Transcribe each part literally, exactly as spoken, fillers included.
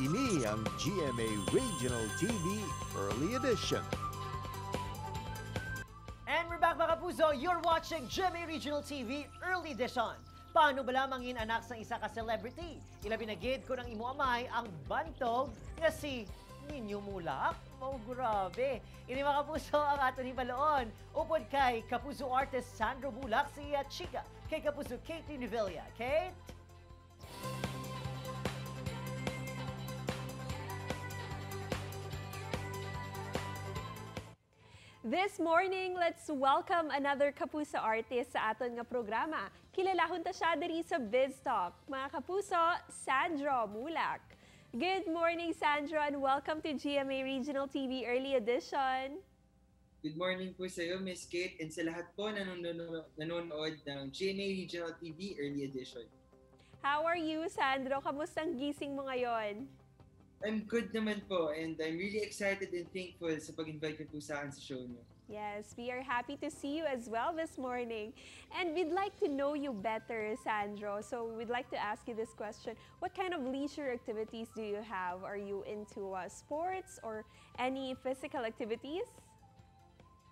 Kini ang G M A Regional T V Early Edition. And we're back mga Kapuso, you're watching G M A Regional T V Early Edition. Paano ba lamang anak sa isa ka celebrity? Ilabinagid ko ng imuamay ang bantog nga si Niño Muhlach. Oh, grabe. Ini mga Kapuso ang ato ni Baloon. Upod kay Kapuso artist Sandro Muhlach, si Chika kay Kapuso Katie Nivella. Kate? This morning, let's welcome another Kapuso artist sa aton nga programa. Kilalahon ta siya diri sa Biztalk. Mga Kapuso, Sandro Muhlach. Good morning, Sandro, and welcome to G M A Regional T V Early Edition. Good morning po sa iyo, Miss Kate, and sa lahat po nanonood, nanonood ng G M A Regional T V Early Edition. How are you, Sandro? Kamustang gising mo ngayon? I'm good naman po, and I'm really excited and thankful sa pag-invite po sa akin sa show niyo. Yes, we are happy to see you as well this morning. And we'd like to know you better, Sandro. So we'd like to ask you this question. What kind of leisure activities do you have? Are you into uh, sports or any physical activities?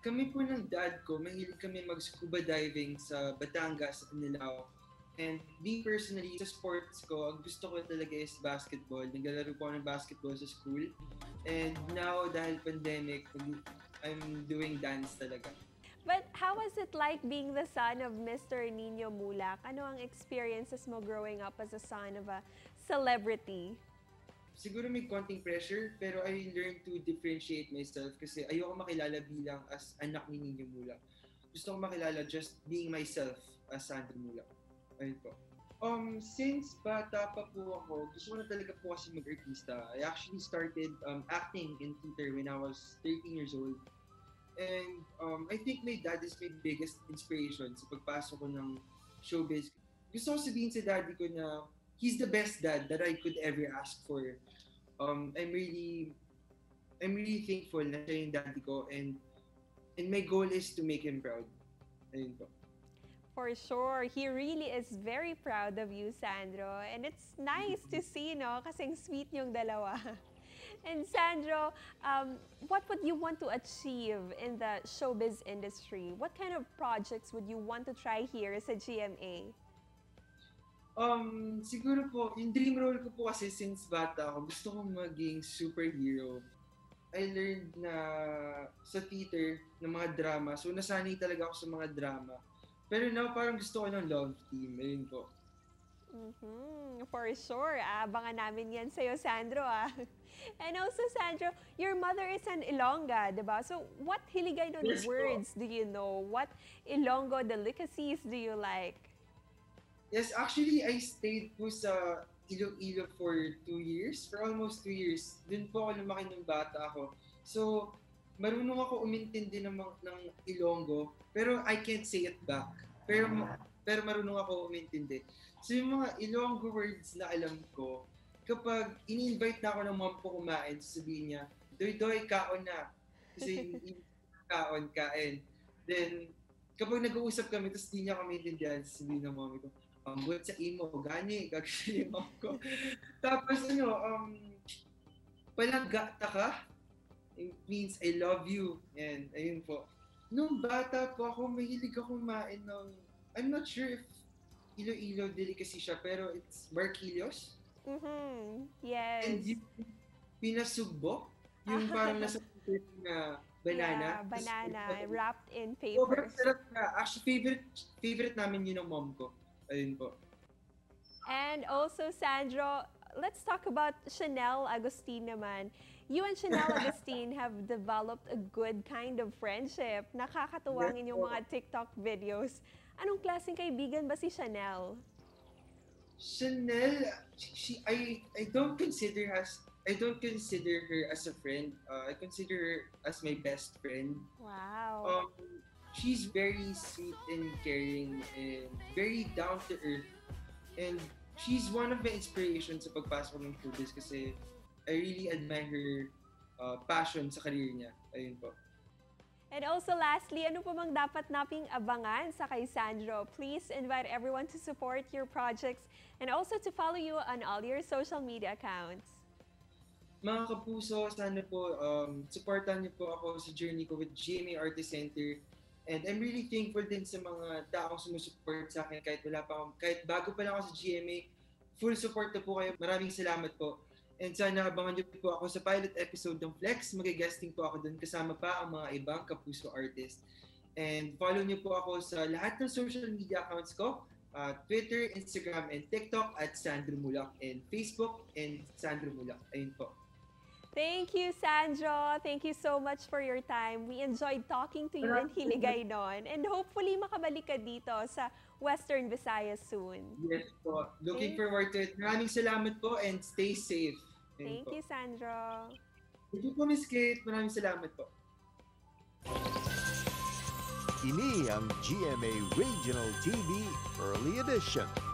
Kami po ng dad ko, mahilig kami mag-scuba diving sa Batangas at Mindanao. And me personally, sa sports ko, ang gusto ko talaga is basketball. Naglalaro po ako ng basketball sa school. And now, dahil pandemic, I'm doing dance talaga. But how was it like being the son of Mister Niño Muhlach? Ano ang experiences mo growing up as a son of a celebrity? Siguro may konting pressure, pero I learned to differentiate myself kasi ayoko makilala bilang as anak ni Niño Muhlach. Gusto ko makilala just being myself as Sandro Muhlach. Um, since bata pa po ako, gusto ko na talaga po kasi mag-artista. I actually started um, acting in theater when I was thirteen years old. And um, I think my dad is my biggest inspiration sa pagpasok ko ng showbiz. Gusto ko sabihin sa daddy ko na he's the best dad that I could ever ask for. Um, I'm really, I'm really thankful na siya yung daddy ko, and and my goal is to make him proud. Ayun po. For sure, he really is very proud of you, Sandro. And it's nice to see, no? Kasing sweet niyong dalawa. And Sandro, um, what would you want to achieve in the showbiz industry? What kind of projects would you want to try here sa G M A? Um, siguro po, yung dream role ko po kasi since bata ako, gusto kong maging superhero. I learned na sa theater ng mga drama, so nasanay talaga ako sa mga drama. Pero now, parang gusto ko ng love team. Ayun po. Mm-hmm. For sure. Abangan namin yan sa'yo, Sandro. Ah. And also, Sandro, your mother is an Ilongga, diba? So, what Hiligaynon yes, words po do you know? What Ilonggo delicacies do you like? Yes, actually, I stayed po sa Iloilo for two years. For almost two years. Doon po ako lumaki ng bata ako. So, marunong ako umintindi ng, ng Ilonggo, pero I can't say it back. Pero, pero marunong ako umintindi. So yung mga Ilonggo words na alam ko, kapag in-invite na ako ng mom ko kumain, sabihin niya, doy-doy, kaon na. Kasi kaon, kain. Then, kapag nag-uusap kami, tapos di niya kami intindihan, sabihin ng mom ko, ambot sa imo, gani, gagsayin ako. Tapos ano, um, palagata ka? It means I love you. And ayun po. Nung bata po ako, mahilig ako kumain ng, I'm not sure if Iloilo delicacy siya, pero it's barquillos. Mm-hmm. Yes. And yung pinasugbo, yung parang nasa paper na banana. Yeah, banana, so, wrapped in paper. Sobrang sarap na. Actually, favorite, favorite namin yun ng mom ko. Ayun po. And also, Sandro, let's talk about Chanel Agustin naman. You and Chanel Agustin have developed a good kind of friendship. Nakakatuwang inyong mga TikTok videos. Anong klaseng kaibigan ba si Chanel? Chanel, she, I, I don't consider as I don't consider her as a friend. Uh, I consider her as my best friend. Wow. Um, she's very sweet and caring and very down to earth. And she's one of my inspirations sa pagpasok ng showbiz kasi I really admire her uh, passion sa career niya. Ayun po. And also lastly, ano po mang dapat naping abangan sa kay Sandro? Please invite everyone to support your projects and also to follow you on all your social media accounts. Mga Kapuso, sana po um, supportan niyo po ako sa journey ko with G M A Artist Center. And I'm really thankful din sa mga taong sumusupport sa akin kahit wala pa ako, kahit bago pa lang ako sa G M A. Full support na po kayo. Maraming salamat po. And sana abangan niyo po ako sa pilot episode ng Flex. Mag-guesting po ako doon kasama pa ang mga ibang Kapuso artist. And follow niyo po ako sa lahat ng social media accounts ko. Uh, Twitter, Instagram, and TikTok at Sandro Muhlach. And Facebook and Sandro Muhlach. Ayun po. Thank you, Sandro. Thank you so much for your time. We enjoyed talking to you in Hiligaynon. And hopefully makabalik ka dito sa Western Visayas soon. Yes po. Looking Thank forward to it. Maraming salamat po and stay safe. Ayun Thank po. you, Sandro. Thank you po, Miss Kate. Maraming salamat po. Ini ang G M A Regional T V Early Edition.